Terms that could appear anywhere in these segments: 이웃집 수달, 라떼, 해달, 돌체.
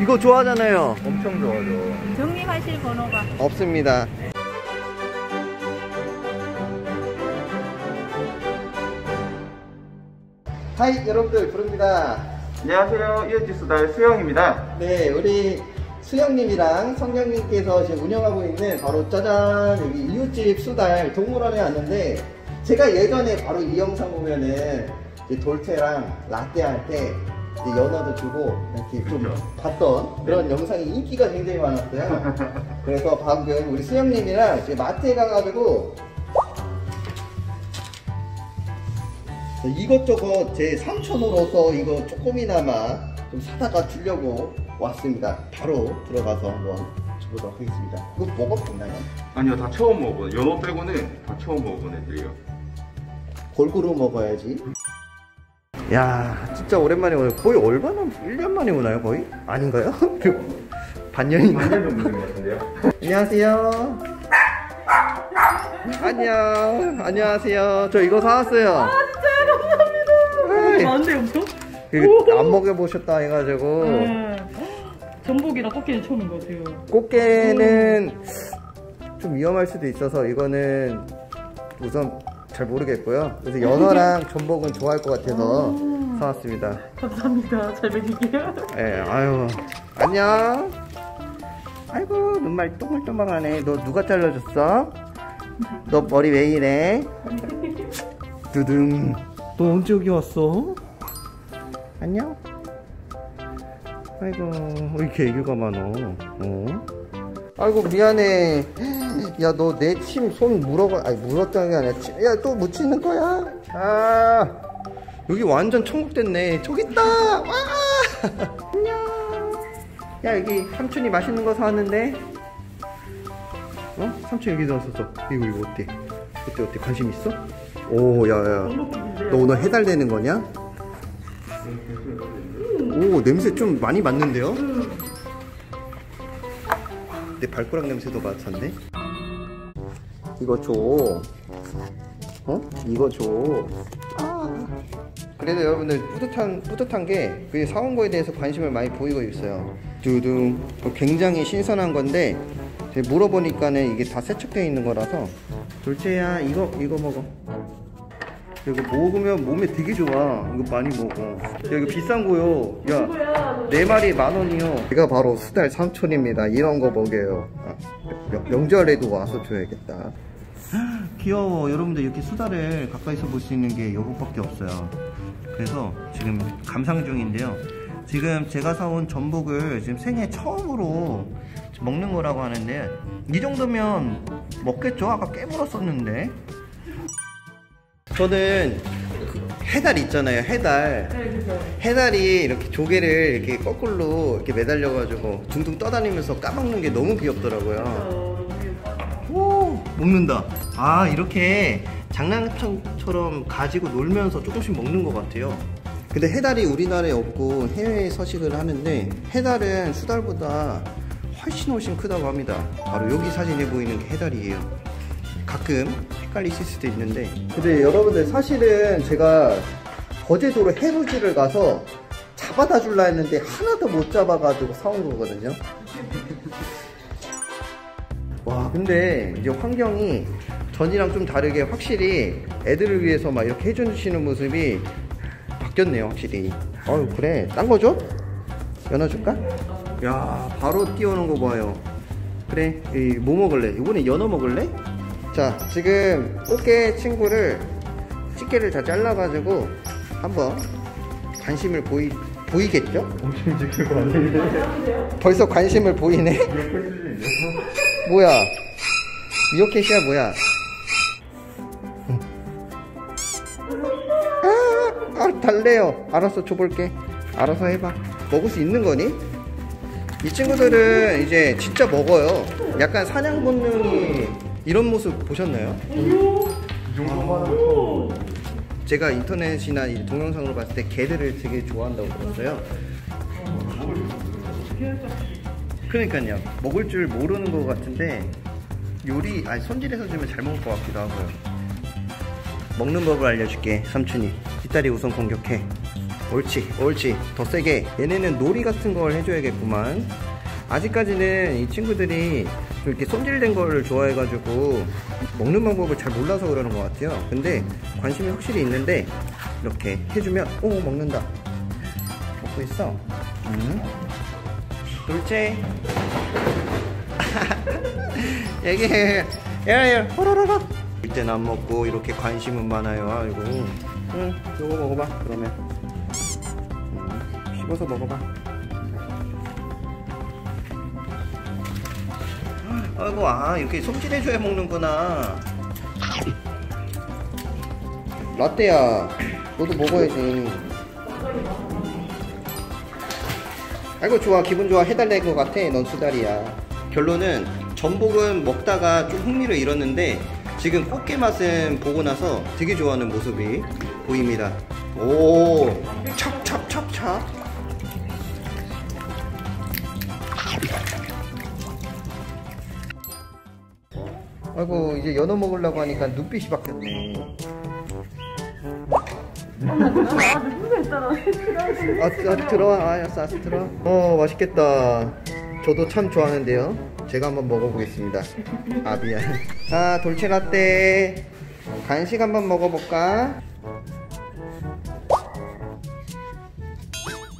이거 좋아하잖아요. 엄청 좋아하죠. 정립하실 번호가 없습니다. 네. 하이 여러분들, 부릅니다. 안녕하세요, 이웃집 수달 수영입니다. 네, 우리 수영님이랑 성경님께서 지금 운영하고 있는 바로 짜잔, 여기 이웃집 수달 동물원에 왔는데, 제가 예전에 바로 이 영상 보면은 이제 돌체랑 라떼 할 때 연어도 주고 이렇게 좀 봤던 그런 영상이 인기가 굉장히 많았어요. 그래서 방금 우리 수영님이랑 이제 마트에 가가지고 이것저것 제 삼촌으로서 이거 조금이나마 좀 사다가 주려고 왔습니다. 바로 들어가서 한번 줘보도록 하겠습니다. 이거 먹어봤나요? 아니요, 다 처음 먹어보네. 연어 빼고는 다 처음 먹어본 애들이요. 골고루 먹어야지. 야, 진짜 오랜만에 오네. 거의 얼마나, 1년 만에 오나요? 거의? 아닌가요? 반년인가요? 반년 정도 된 것 같은데요? 안녕하세요. 안녕. 안녕하세요. 저 이거 사왔어요. 많은데 엄청? 안 먹여보셨다 해가지고. 전복이랑 꽃게는 처음인 것 같아요. 꽃게는 좀 위험할 수도 있어서 이거는 우선 잘 모르겠고요. 그래서 연어랑 전복은 좋아할 것 같아서 사왔습니다. 감사합니다. 잘 먹일게요. 네, 아유. 안녕. 아이고, 눈말 똥글똥글하네. 너 누가 잘라줬어? 너 머리 왜 이래? 두둥. 너 언제 여기 왔어? 안녕? 아이고, 왜 이렇게 애교가 많어? 어? 아이고, 미안해. 야, 너 내 침 손 아니, 물었다는 게 아니라 침, 야, 또 묻히는 거야? 아, 여기 완전 천국 됐네. 저기 있다! 와! 안녕! 야, 여기 삼촌이 맛있는 거 사왔는데? 어? 삼촌 여기 넣었었어. 이거 어때? 어때? 관심 있어? 오, 야야, 너 오늘 해달 되는 거냐? 오, 냄새 좀 많이 맡는데요? 내 발가락 냄새도 맡았네? 이거 줘. 어? 이거 줘. 그래도 여러분들 뿌듯한 게, 그 사온 거에 대해서 관심을 많이 보이고 있어요. 두둥. 굉장히 신선한 건데, 제가 물어보니까는 이게 다 세척되어 있는 거라서. 돌체야, 이거 먹어. 이거 먹으면 몸에 되게 좋아. 이거 많이 먹어. 야, 이거 비싼 거요. 야, 4마리 10,000원이요. 제가 바로 수달 삼촌입니다. 이런 거 먹여요. 명절에도 와서 줘야겠다. 귀여워. 여러분들 이렇게 수달을 가까이서 볼 수 있는 게 요것밖에 없어요. 그래서 지금 감상 중인데요. 지금 제가 사온 전복을 지금 생애 처음으로 먹는 거라고 하는데, 이 정도면 먹겠죠? 아까 깨물었었는데. 저는 해달 있잖아요, 해달. 해달이 이렇게 조개를 이렇게 거꾸로 이렇게 매달려가지고 둥둥 떠다니면서 까먹는 게 너무 귀엽더라고요. 오, 먹는다. 아, 이렇게 장난감처럼 가지고 놀면서 조금씩 먹는 것 같아요. 근데 해달이 우리나라에 없고 해외에 서식을 하는데, 해달은 수달보다 훨씬 크다고 합니다. 바로 여기 사진에 보이는 게 해달이에요. 가끔 헷갈리실 수도 있는데, 근데 여러분들 사실은 제가 거제도로 해루지를 가서 잡아다 줄라 했는데 하나도 못 잡아가지고 사온 거거든요. 와, 근데 이제 환경이 전이랑 좀 다르게 확실히 애들을 위해서 막 이렇게 해주시는 모습이 바뀌었네요, 확실히. 어우, 그래. 딴 거 줘? 연어 줄까? 야, 바로 뛰어오는 거 봐요. 그래, 뭐 먹을래? 이번에 연어 먹을래? 자, 지금 꽃게 친구를, 집게를 다 잘라가지고 한번 관심을 보이겠죠? 엄청 지킬 것 같은데. 벌써 관심을 보이네? 뭐야? 미어캣이야, 뭐야? 아, 달래요. 알았어, 줘볼게. 알아서 해봐. 먹을 수 있는 거니? 이 친구들은 이제 진짜 먹어요. 약간 사냥 본능이. 이런 모습 보셨나요? 이 정도만. 제가 인터넷이나 이 동영상으로 봤을 때 개들을 되게 좋아한다고 들었어요. 그러니까요, 먹을 줄 모르는 것 같은데, 요리, 아니, 손질해서 주면 잘 먹을 것 같기도 하고요. 먹는 법을 알려줄게, 삼촌이. 뒷다리 우선 공격해. 옳지 옳지, 더 세게. 얘네는 놀이 같은 걸 해줘야겠구만. 아직까지는 이 친구들이 좀 이렇게 손질된 거를 좋아해가지고 먹는 방법을 잘 몰라서 그러는 것 같아요. 근데 관심이 확실히 있는데 이렇게 해주면 오, 먹는다. 먹고 있어. 돌체. 얘기해. 야야, 호로로로. 이때는 안 먹고 이렇게 관심은 많아요. 아이고. 응, 요거 먹어봐. 그러면 씹어서 먹어봐. 아이고, 아, 이렇게 손질해줘야 먹는구나. 라떼야, 너도 먹어야지. 아이고, 좋아, 기분 좋아. 해달라는 것 같아. 넌 수달이야. 결론은 전복은 먹다가 좀 흥미를 잃었는데 지금 꽃게 맛은 보고 나서 되게 좋아하는 모습이 보입니다. 오, 찹찹찹찹. 아이고, 이제 연어 먹으려고 하니까 눈빛이 바뀌었네. 아, 들어와. 알았어, 들어와. 어, 맛있겠다. 저도 참 좋아하는데요. 제가 한번 먹어보겠습니다. 아, 미안. 자, 돌체 라떼 간식 한번 먹어볼까?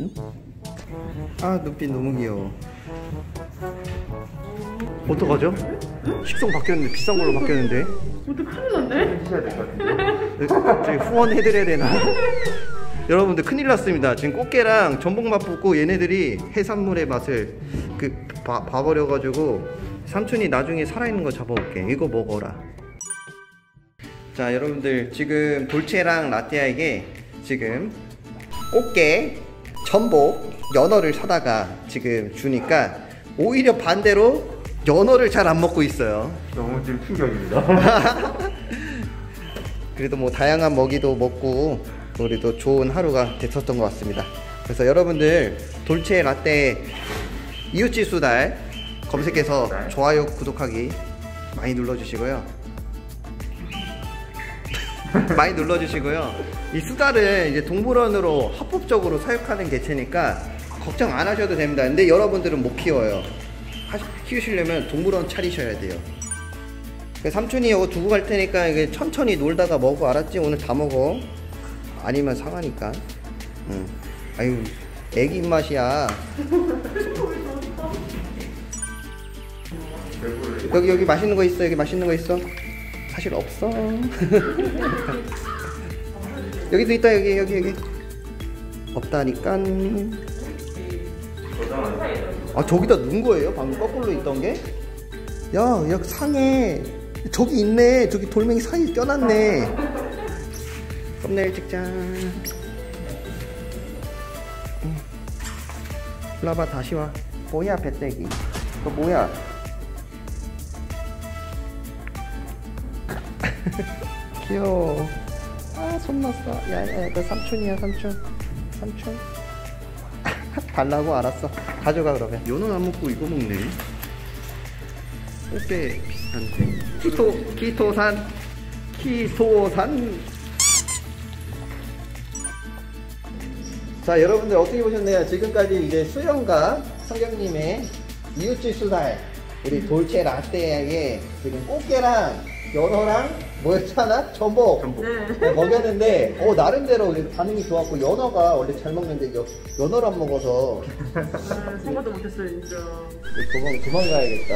응? 아, 눈빛 너무 귀여워. 어떡하죠? 식성 바뀌었는데, 비싼 걸로 바뀌었는데. 어떡, 큰일 났네? 해주셔야 될 것 같은데. 갑자기 후원해드려야 되나? 여러분들 큰일 났습니다. 지금 꽃게랑 전복 맛보고 얘네들이 해산물의 맛을 그 봐버려가지고 삼촌이 나중에 살아있는 거 잡아올게. 이거 먹어라. 자, 여러분들 지금 돌체랑 라떼아에게 지금 꽃게, 전복, 연어를 사다가 지금 주니까 오히려 반대로 연어를 잘 안 먹고 있어요. 너무 지금 충격입니다. 그래도 뭐 다양한 먹이도 먹고 우리도 좋은 하루가 됐었던 것 같습니다. 그래서 여러분들 돌체 라떼 이웃집 수달 검색해서 좋아요, 구독하기 많이 눌러주시고요. 많이 눌러주시고요. 이 수달은 이제 동물원으로 합법적으로 사육하는 개체니까 걱정 안 하셔도 됩니다. 근데 여러분들은 못 키워요. 키우시려면 동물원 차리셔야 돼요. 삼촌이 이거 두고 갈 테니까 이게 천천히 놀다가 먹어. 알았지? 오늘 다 먹어. 아니면 상하니까. 응. 아유, 애기 입맛이야. 여기 맛있는 거 있어. 여기 맛있는 거 있어. 사실 없어. 여기도 있다. 여기. 없다니까. 아, 저기다 놓은 거예요? 방금 거꾸로 있던 게? 야, 상해. 저기 있네. 저기 돌멩이 사이에 껴놨네. 썸네일 찍자. 올라봐, 다시 와. 뭐야, 배때기. 너 뭐야? 귀여워. 아, 손 났어. 야, 너 삼촌이야, 삼촌. 달라고? 알았어. 가져가, 그러면. 연어 안 먹고 이거 먹네. 꽃게 비슷한데. 키토산. 자, 여러분들 어떻게 보셨나요? 지금까지 이제 수영과 성경님의 이웃집 수달, 우리 돌체 라떼에게 지금 꽃게랑 연어랑 뭐였잖아? 전복. 네. 먹였는데 나름대로 우리 반응이 좋았고, 연어가 원래 잘 먹는데 연어를 안 먹어서 생각도 못했어요, 진짜. 도망가야겠다.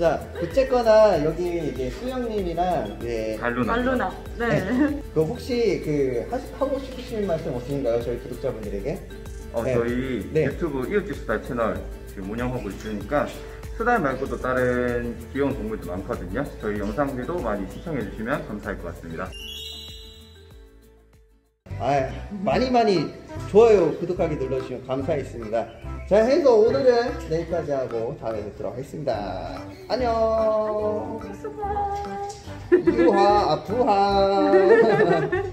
자, 어쨌거나 여기 이제 수영님이랑 이제 갈루나. 네. 그 혹시 그 하고 싶으신 말씀 없으신가요, 저희 구독자분들에게? 네. 저희 유튜브 이웃집 수달 채널 지금 운영하고 있으니까 수달 말고도 다른 귀여운 동물도 많거든요. 저희 영상들도 많이 시청해주시면 감사할 것 같습니다. 많이 좋아요, 구독하기 눌러주시면 감사하겠습니다. 자, 해서 오늘은 내일까지 하고 다음에 뵙도록 하겠습니다. 안녕. 유하, 아프하.